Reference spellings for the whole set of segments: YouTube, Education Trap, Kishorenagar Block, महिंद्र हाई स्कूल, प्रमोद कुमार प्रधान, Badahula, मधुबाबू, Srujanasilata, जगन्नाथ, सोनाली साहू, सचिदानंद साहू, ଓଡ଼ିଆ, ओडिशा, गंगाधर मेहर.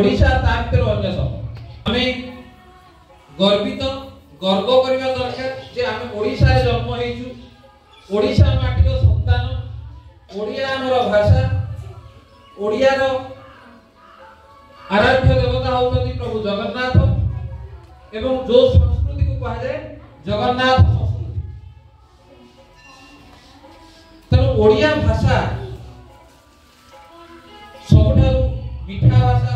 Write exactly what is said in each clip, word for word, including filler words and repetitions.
ओडिशा ताकतेरो अन्य सब हमें गर्वित गर्व करबा दरकार जे हम ओडिशा रे जन्म हेइछु। ओडिशा माटी रो संतान, ओडिया हमरो भाषा, ओडिया रो आराध्य देवता होतनी प्रभु जगन्नाथ एवं जो संस्कृति को कहा जाए जगन्नाथ संस्कृति। तनो ओडिया भाषा सबटा मीठा भाषा।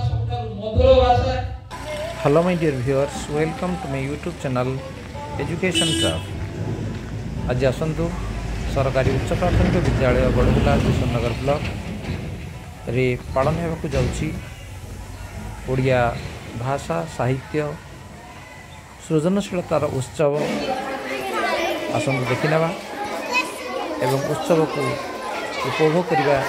Hello my dear viewers, welcome to my YouTube channel Education Trap। आज आसतु सरकारी उच्च प्राथमिक विद्यालय बड़हुला किशोरनगर ब्लॉक रे पालन होगा जाऊँगी ओडिया भाषा साहित्य सृजनशीलतार उत्सव। आसतु देखने एवं उत्सव को उपभोग करने पे सहित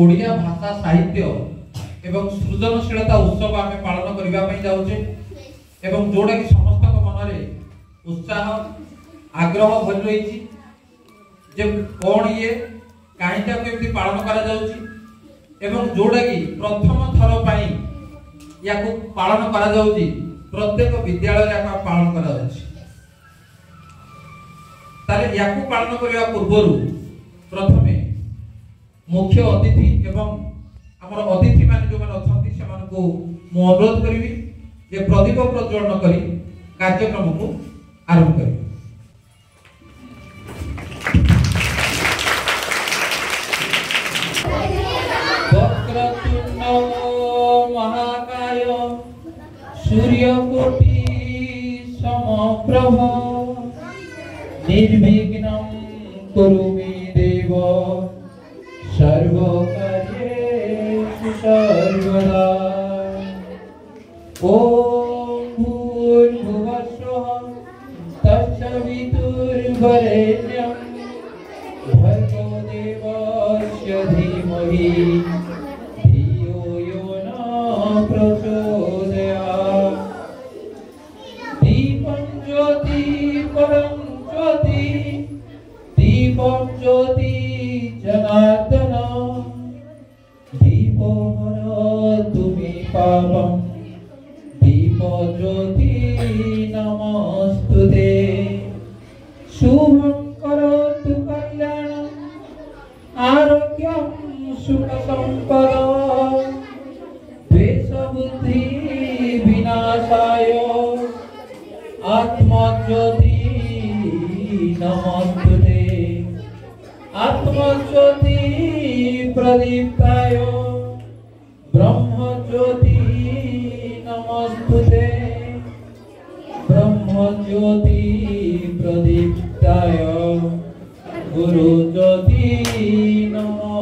ओडिया भाषा साहित्य एवं सृजनशीलता उत्सव आमे पालन करिबा पई जाउचे एवं जोडा कि समस्त को मन रे उत्साह आग्रह भरि रहिछि जे कोन ये काहीटा केमति पालन करा जाउची एवं जोडा कि प्रथम थर पई याकु पालन करा जाउची। प्रत्येक विद्यालय रे याकु पालन करा जाउची। ताले याकु पालन करिबा पूर्वरु प्रथमे मुख्य अतिथि एवं आमर अतिथि मान जो मान अछंती से मान को मु अनुरोध करबी जे प्रदीप प्रज्वलन करी कार्यक्रम को आरंभ करी। वक्रतुंड महाकाय सूर्यकोटि समप्रभ निर्विघ्नं कुरु मे देव सर्वकार्येषु सर्वदा। ॐ भूर्भुवस्सुः तत्सवितुर्वरेण्यं भर्गो देवस्य धीमहि धियो यो न प्रचोदयात्। दीपं ज्योतिः परं ज्योतिः दीपं ज्योतिः जनार्दन पापं दीपो ज्योति नमोस्तुते। शुभं करोतु कल्याणं आरोग्यं सुखसंपदं द्वेषबुद्धि विनाशाय आत्मज्योति नमोस्तुते आत्मज्योति प्रदीप्ताय ब्रह्मज्योति नमोस्तुते ब्रह्मज्योति प्रदीप्ताय गुरुज्योति नमोस्तुते।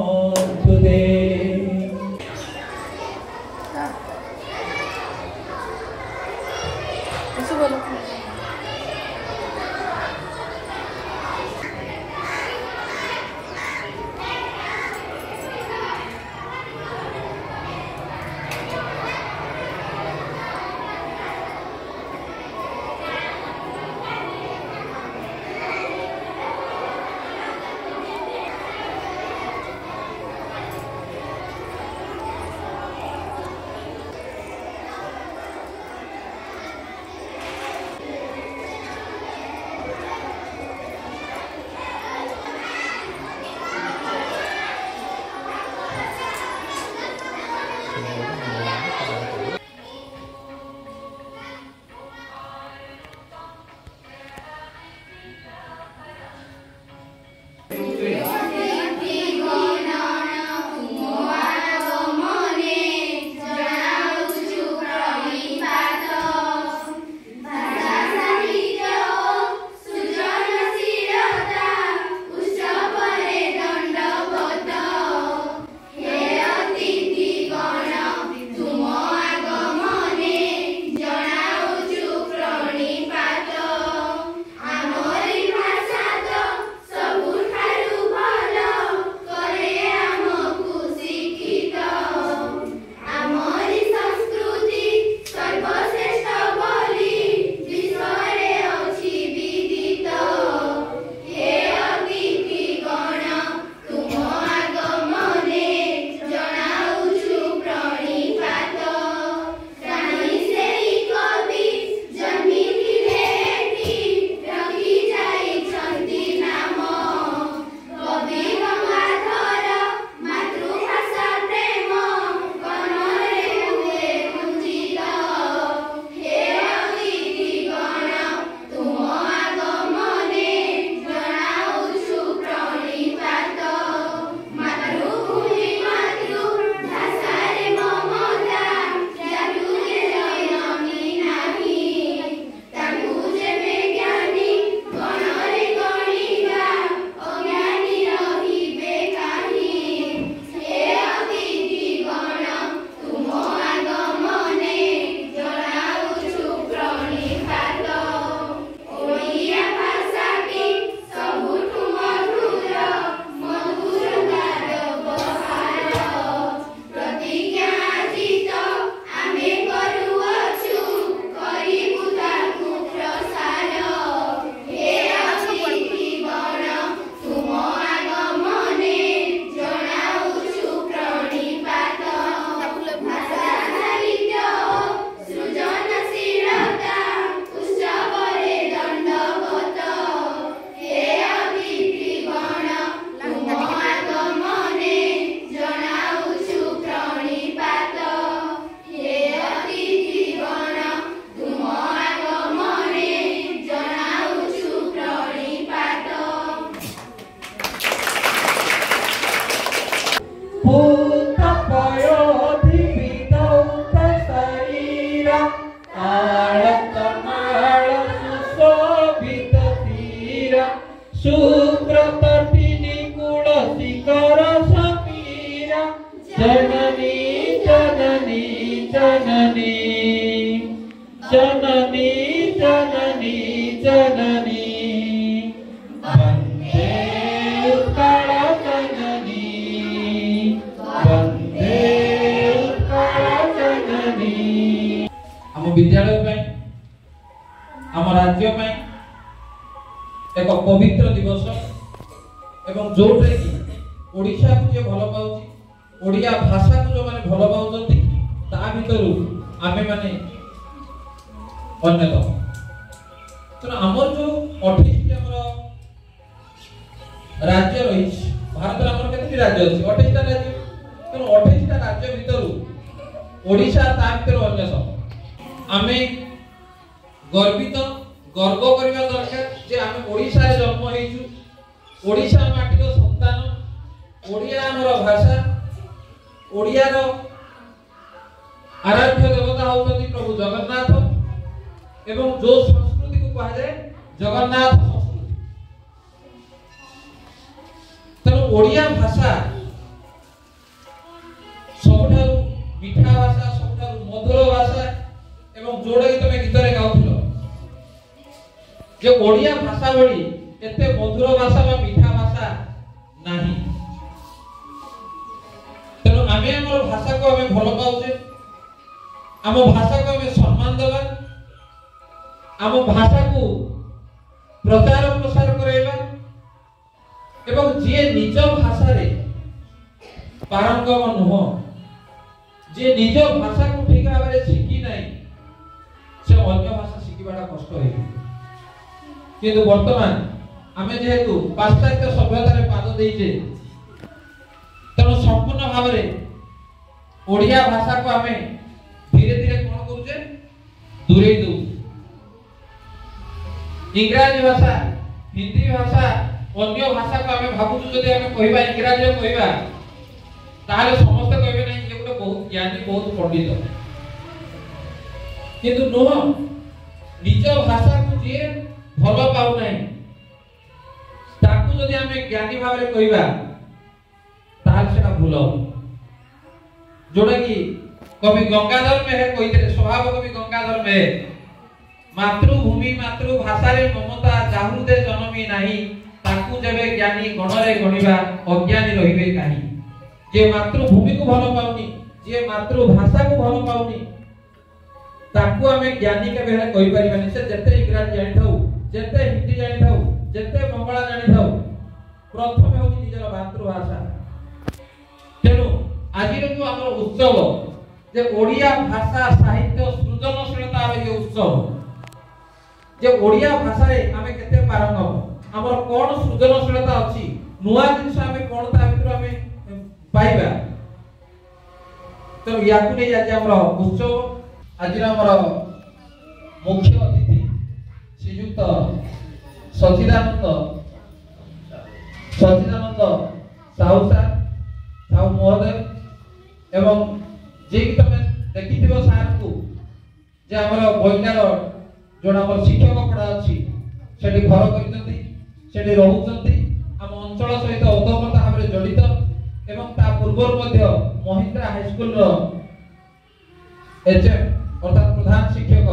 राज्य रही भारत कितनी राज्य अच्छी अठाईस टा राज्य तेणु अठाईस टा राज्य भीतर ओडिशा ता भीतर अन्यतम आमे गर्वित गर्व करने दरकार जे आमे ओडिशा रे जन्म हेछु ओडिशा माटीर संतान ओडिया आमर भाषा ओडिया रो आराध्य देवता होउछथि प्रभु जगन्नाथ एवं जो संस्कृति को कहा जाए जगन्नाथ ओडिया भाषा सबठारु मिठा भाषा सबठारु मधुर भाषा एवं जोड़े तुम गीत रे गाउथलो जे ओडिया भाषा भली एते मधुर भाषा बा मिठा भाषा नाही तनो आमे हमर भाषा को आमे भलो पाउजे आम भाषा को आमे सम्मान देबा आम भाषा को प्रचार प्रसार करैबा एवं जे निज भाषा रे पारंगम नुह जे निज भाषा को ठीक भाव में शिखी ना से अन्य भाषा शिखा कष्ट किंतु वर्तमान आम जेहेतु पाश्चात्य सभ्यतार पाद देजे तेणु संपूर्ण भाव में ओडिया भाषा को आम धीरे धीरे कौन करूचे दूरे दू इंग्राजी भाषा हिंदी भाषा अन्य भाषा को आम भावुँ जो कहवा इंग्राजी कहवा ताल समस्त कहे ना ये गोटे बहुत ज्ञानी बहुत पंडित किंतु नुह निज भाषा को जी भल पाऊना ताकू जदि आम ज्ञानी भाव में कहवा ताल से भूल जोटा कि कवि गंगाधर मेहर कही स्वभाव कवि गंगाधर मेहर मातृभूमि मातृभाषा ममता जाहृदे जनमी नाही ताकू जबे ज्ञानी गणरे गणिबा अज्ञानी रहिबे काहि जे मातृभूमि को भलो पाउनी जे मातृभाषा को भलो पाउनी ताकू आमे ज्ञानी के बेला कहि परिबानी से जते इंग्रजी जानि थाउ जते हिंदी जानि थाउ जते बंगला जानि थाउ प्रथम होउ निजर मातृभाषा तेनु आजि रो जो हमर उत्सव जे ओडिया भाषा साहित्य सृजनशीलता आमे उत्सव जे ओडिया भाषा रे आमे केते पारंगम हमर कोन सृजनशीलता अछि नुवा जिंस आमे कोन ता भीतर आमे पाइबा तो याकु नै आज हमर उत्सव आज हमर मुख्य अतिथि श्रीयुक्त सचिदानंद सचिदानंद साहू सर साहू महोदय एवं जे कि तमे देखिथिबो सर को जे हमर बइनार जोन हमर शिक्षक पढा अछि सेठी घर करितथि सेठी रहउचंती हम अंचल सहित ओतोपता हमरे जडित एवं ता पूर्वर मध्य महिंद्र हाई स्कूल रो एचएम अर्थात प्रधान शिक्षक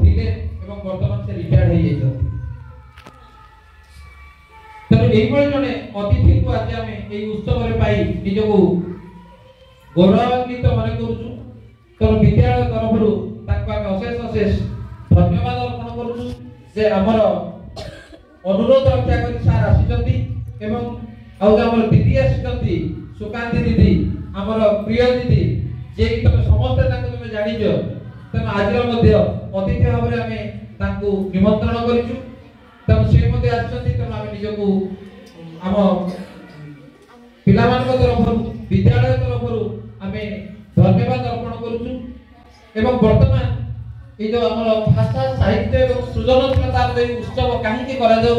थिले एवं वर्तमान से रिटायर्ड हे जायछथि तर एई भली जने अतिथि को आज हम एई उत्सव रे पाई निज को गौरवान्वित मन करूछु तर विद्यालय तरफ रु ताक हम अशेष अशेष धन्यवाद अर्पण करूछु जे हमर अनुरोध रक्षा करी सार आसीचंती एवं आउ हमर दीदी आसीचंती सुकांती दीदी हमर प्रिय दीदी जे कि तमे समस्त ताको तमे जानिजो तमे आजर मध्ये अतिथि भाव रे आमे ताको निमंत्रण करिछु तब से मध्ये आसीचंती तमे आमे निज को हम पिला मान तरफ विद्यालय तरफ आमे धन्यवाद अर्पण करूछु एवं वर्तमान ये जो हमर भाषा साहित्य एवं सृजनशीलता उत्सव कहीं करा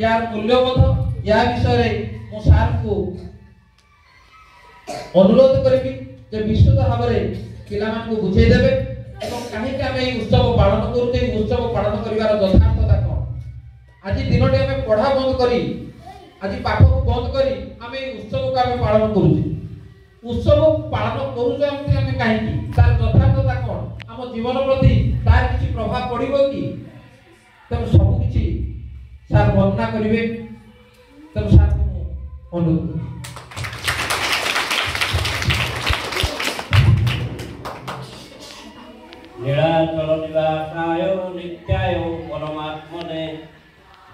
यार मूल्यबोध या विषय मो सार को अनुरोध करी विस्तृत भाव में पाक बुझे देवे कहीं उत्सव पालन करूचे उत्सव पालन कर यथार्थता कौन आज दिन टे पढ़ा बंद कर आज पाठ को बंद कर उत्सव को आम पालन करूचे उत्सव पालन करूचे कहीं तार यथार्थता कौन आम जीवन प्रति तार किसी प्रभाव पड़ो कि तब सबकि सार वर्णना करेंगे तब सार को अनुरोध नीलाचल निवासाय नित्याय परमात्मने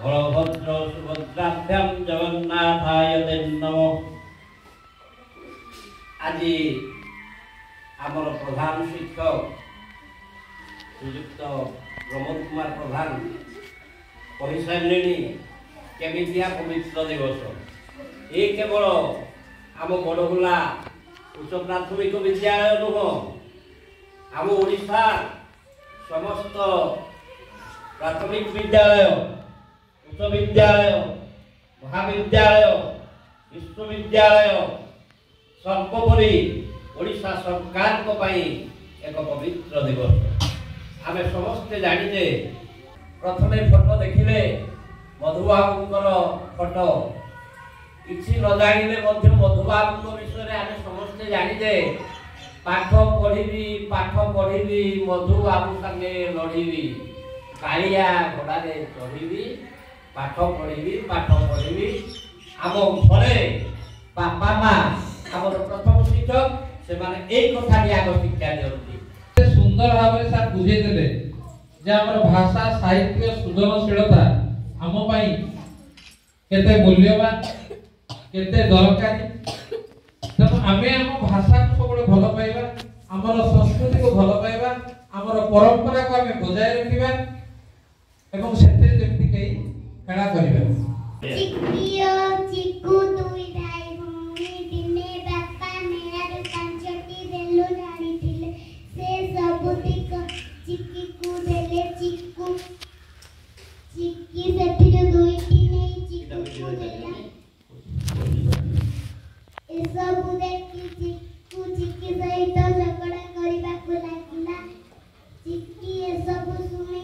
बलभद्र सुभद्राभ्याम जगन्नाथाय ते नमो आज आम प्रधान शिक्षक श्रीजुक्त प्रमोद कुमार प्रधान कही सारे केमितिया पवित्र दिवस ये केवल आम बड़हुला उच्च प्राथमिक विद्यालय नुह आम ओडिशा समस्त प्राथमिक विद्यालय उच्च विद्यालय महाविद्यालय विश्वविद्यालय सर्वोपरि ओडिशा सरकार को पाई एक पवित्र दिवस। आम समस्ते जानिजे प्रथमे फोटो देखिले मधुबाबूंकर फोटो किसी न जानिले मधुबाबूंक विषय आम समस्ते जानिजे पाठ पढ़ी पाठ पढ़ी मधुबाबू संगे लड़ीबी कालिया घोड़ा चढ़ी पाठ पढ़ी पाठ पढ़ी आम घरे बापा माँ आमर प्रथम शिक्षक से माने एक कथा आग शिक्षा दिखती सुंदर भाव में सार बुझे देले जे हमर भाषा साहित्य सृजनशीलता हम पाई केते मूल्यवान केते दरकारी तब आमे हम भाषा को सबले भलो पाइबा हमर संस्कृति को भलो पाइबा हमर परंपरा को आमे बजाय रखिबा एवं सेते व्यक्ति के खेला करिबा। चिकियो चिकू दुई भाई भूमि दिने बापा मेरा दुकान छटी देलो जानी दिले से सबुती को चिक्की को देले चिक्कू चिक्की सती जो दोई टी नहीं चिक्कू को देला ए सब देखी चिक्कू चिक्की सहित झगड़ा करबा को लागिला चिक्की ए सब सुने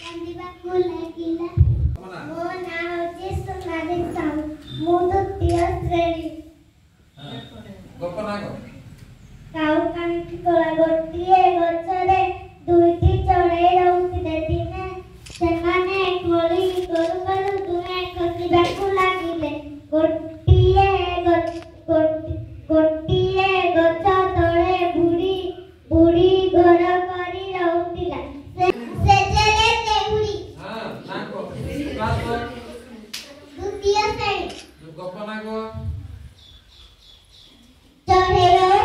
कांदिबा को लागिला। मो नाम होचे सोनाली साहू मो तो तीसरी श्रेणी गोपना गो काउ कांति कोला गोटी ए गछरे दुईटी चढ़े रहउति देदिने से माने खोली करू करू दुए कति बाकू लागिले गोटी ए गोटी गोटी ए गछ तळे बुडी बुडी घर करी रहउतिला से जेले तेहुरी हां ना को क्लास वन द्वितीय श्रेणी गोपना गो चढ़े रहउ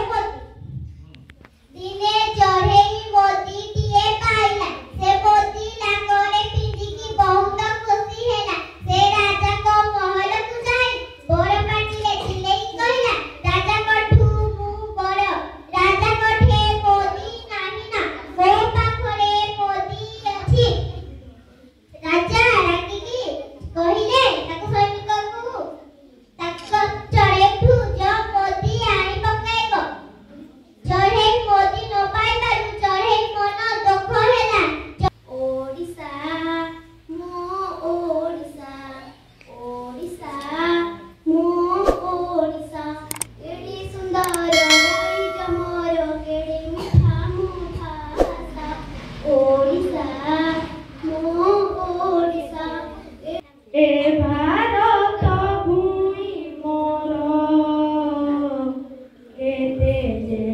दिने चढ़ेई मोती टिए पाइला से मोती लांगरे पिंडी की बहुत खुशी हैला से राजा को महल को जाई बोर पाटी ले जिलेई कहला राजा कोठू मु बड़ राजा कोठे मोती नाही ना मो पाखरे मोती अछि राजा रानी की कहिले ताको सैनिक को ताको चढ़े ठू जो मोती आइ पकाइबो चढ़े मोदी न पाई बारू चढ़े मन दुख हैला ओडिसा मो ओडिसा ओडिसा मो ओडिसा एडी सुंदर रई जमोर केडी मुठा मुठा भाषा ओडिसा मो ओडिसा ए भारत भूमि मोर केते जे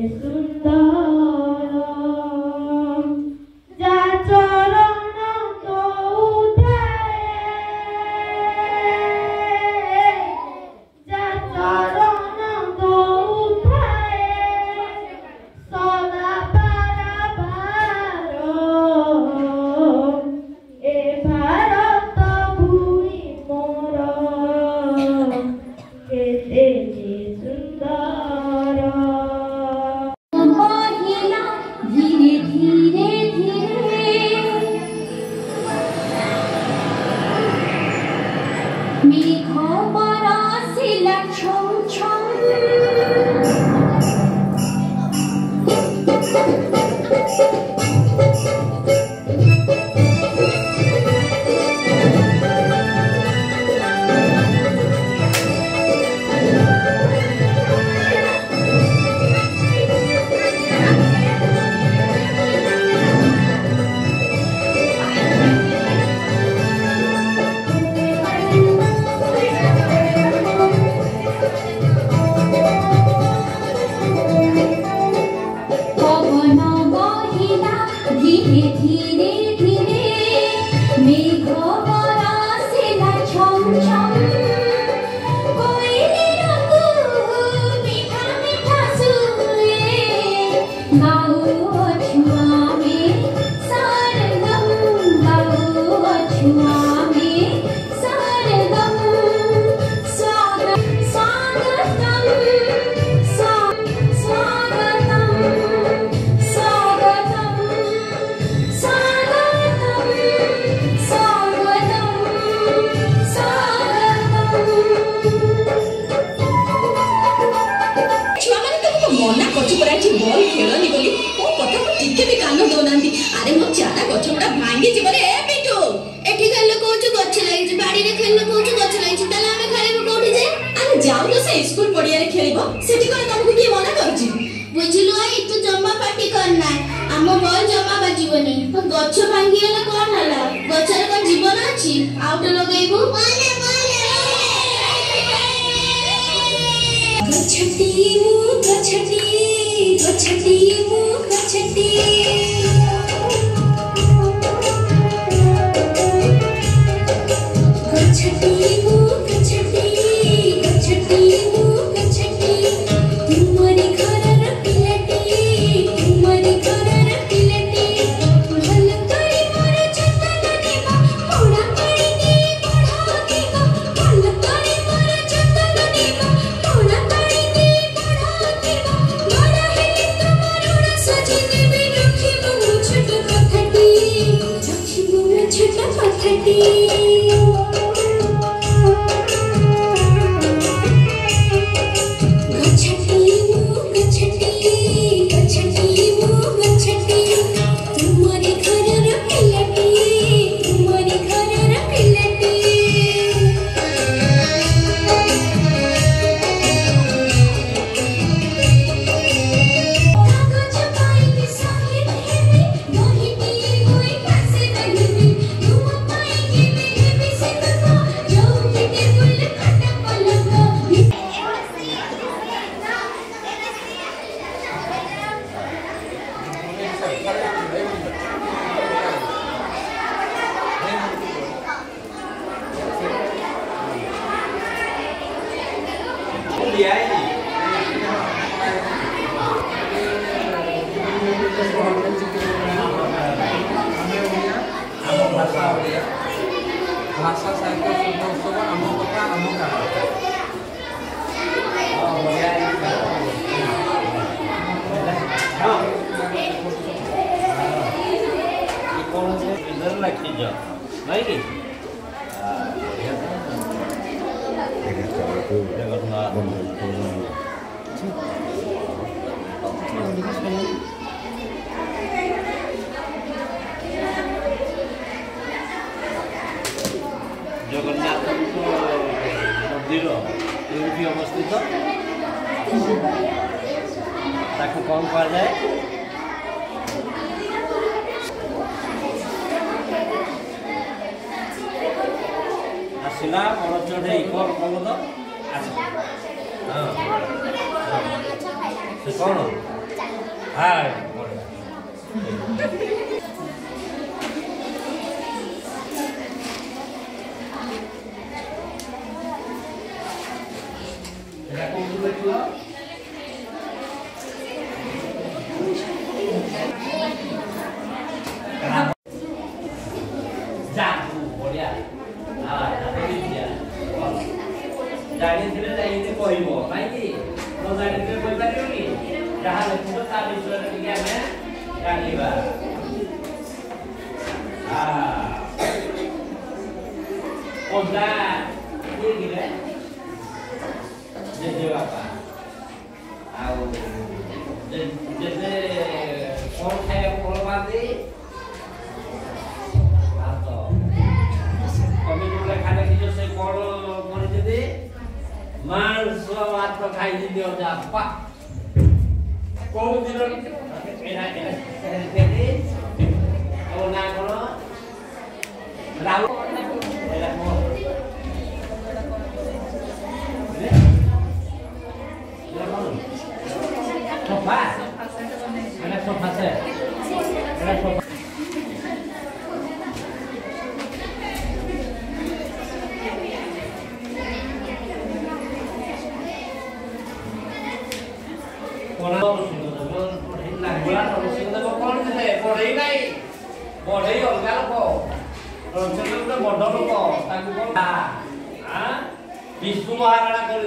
महाराणा कर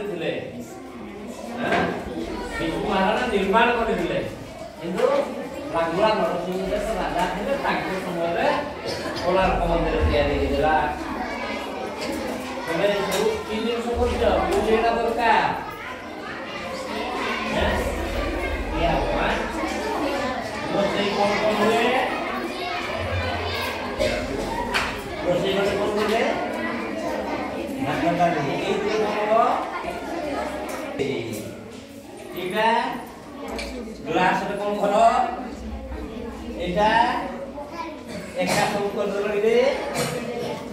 निर्माण करें बांगला नरसिंह राजा थे समय कलार कमंदिर या तीन जिन बुझे ठीक है ग्लास कौन कर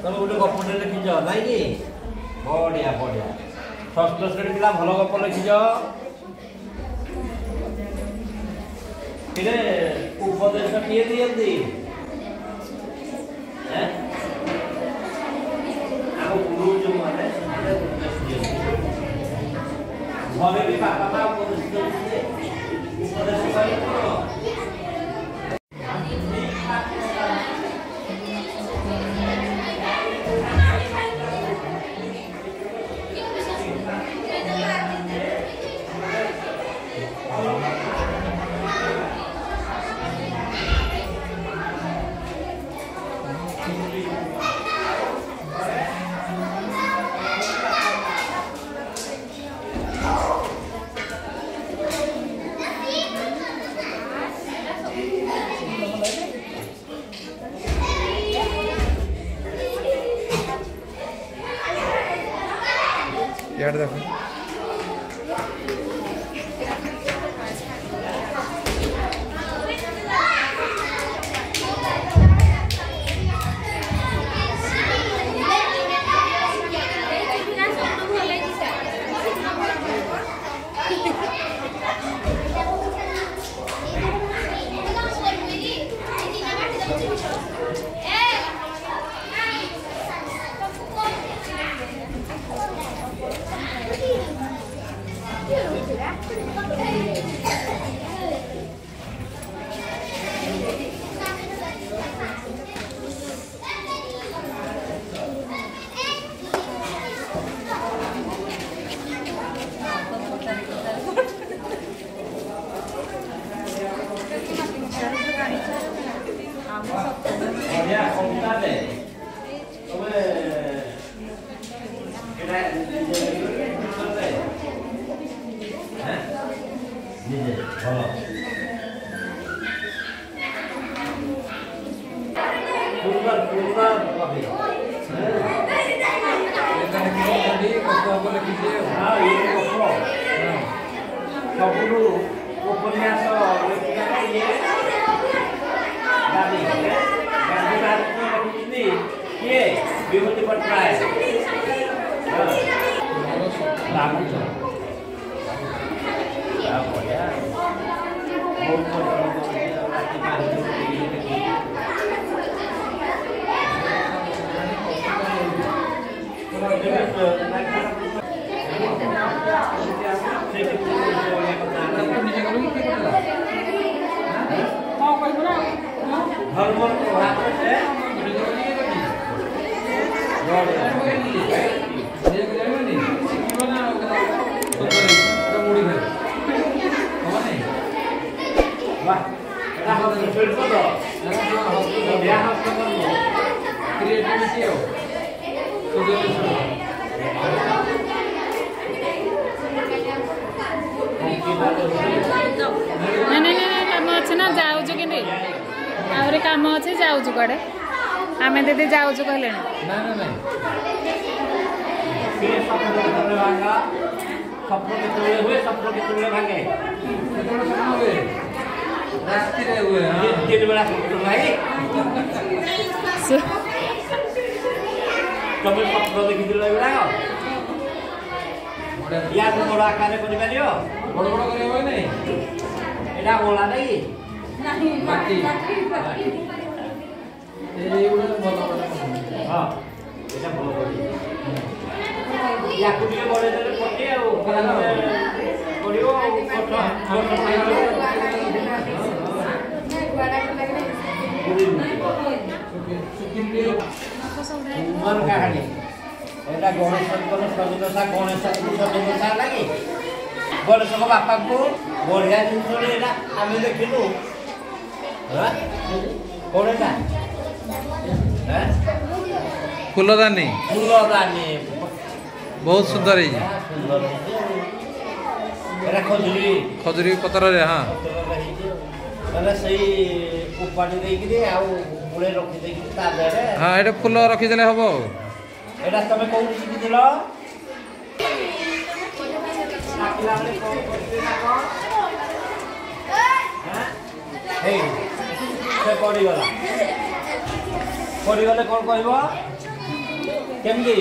तुम गोटे गप लिखीज नाई कि बढ़िया बढ़िया षष्ठ श्रेणी पिला भल गप लिखीज उपदेश किए दिखती गुरु जो मैंने घर भी बापा माँ उपदेश उपदेश गणेश गणेश बरस को बापा को बढ़िया जिन आम देखिलु कौटा फुलदानी फुलदानी बहुत सुंदर है खजुरी खजुरी पतर हाँ हाँ ये फुल रखीदे हम तुम कौन शिखी पड़गला पड़गले कौन कहमी।